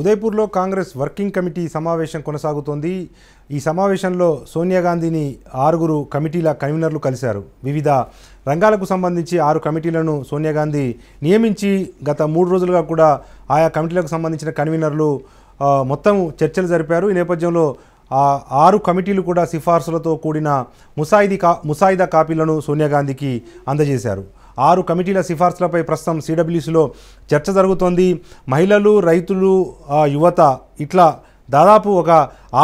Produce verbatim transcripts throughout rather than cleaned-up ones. ఉదయపూర్లో Congress working committee సమావేశం కొనసాగుతోంది। ఈ సమావేశంలో సోనియా గాంధీని ఆరుగురు కమిటీల కన్వీనర్లు కలిశారు। వివిధ రంగాలకు సంబంధించి ఆరు కమిటీలను సోనియా గాంధీ నియమించి గత మూడు రోజులుగా కూడా ఆయా కమిటీలకు సంబంధించిన కన్వీనర్లు మొత్తం చర్చలు జరిపారు। ఈ నేపథ్యంలో ఆరు కమిటీలు కూడా సిఫార్సులతో కూడిన ముసాయిదా కా ముసాయిదా కాపీలను సోనియా గాంధీకి అందజేశారు। ఆరు కమిటీల సిఫార్సులపై ప్రస్తుతం సిడబ్ల్యూసీలో చర్చ జరుగుతోంది। మహిళలు, రైతులు, యువత ఇట్లా దాదాపు ఒక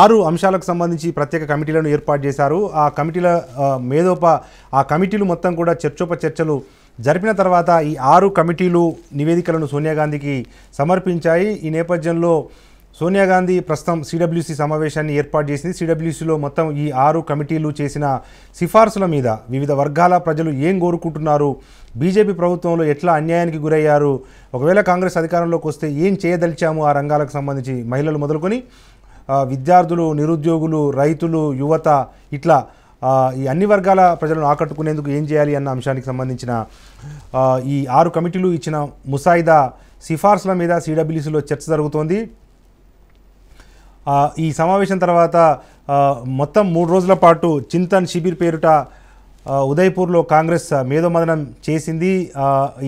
ఆరు అంశాలకు సంబంధించి ప్రత్యేక కమిటీలను ఏర్పాటు చేశారు। ఆ కమిటీల మేధోప ఆ కమిటీలు మొత్తం కూడా చర్చోపచర్చలు జరిపిన తర్వాత ఈ ఆరు కమిటీలు నివేదికలను సోనియా గాంధీకి సమర్పించాయి। ఈ నేపథ్యంలో సోనియా గాంధీ ప్రస్తుతం సిడబ్ల్యూసీ సమావేశాన్ని ఏర్పాటు చేసింది। సిడబ్ల్యూసీలో మొత్తం ఈ ఆరు కమిటీలు చేసిన సిఫార్సుల మీద వివిధ వర్గాల ప్రజలు ఏం కోరుకుంటున్నారు, బీజేపీ ప్రభుత్వంలో ఎట్లా అన్యాయానికి గురయ్యారు, ఒకవేళ కాంగ్రెస్ అధికారంలోకి వస్తే ఏం చేయదలిచాము, ఆ రంగాలకు సంబంధించి మహిళలు మొదలుకొని విద్యార్థులు, నిరుద్యోగులు, రైతులు, యువత ఇట్లా ఈ అన్ని వర్గాల ప్రజలను ఆకట్టుకునేందుకు ఏం చేయాలి అన్న అంశానికి సంబంధించిన ఈ ఆరు కమిటీలు ఇచ్చిన ముసాయిదా సిఫార్సుల మీద సిడబ్ల్యూసీలో చర్చ జరుగుతోంది। ఈ సమావేశం తర్వాత మొత్తం మూడు రోజుల పాటు చింతన్ శిబిర్ పేరుట ఉదయపూర్లో కాంగ్రెస్ మేధోమదనం చేసింది।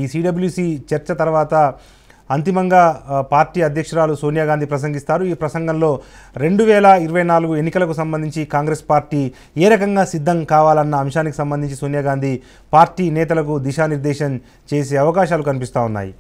ఈ సిడబ్ల్యూసీ చర్చ తర్వాత అంతిమంగా పార్టీ అధ్యక్షురాలు సోనియా గాంధీ ప్రసంగిస్తారు। ఈ ప్రసంగంలో రెండు వేల ఇరవై నాలుగు ఎన్నికలకు సంబంధించి కాంగ్రెస్ పార్టీ ఏ రకంగా సిద్ధం కావాలన్న అంశానికి సంబంధించి సోనియా గాంధీ పార్టీ నేతలకు దిశానిర్దేశం చేసే అవకాశాలు కనిపిస్తూ ఉన్నాయి।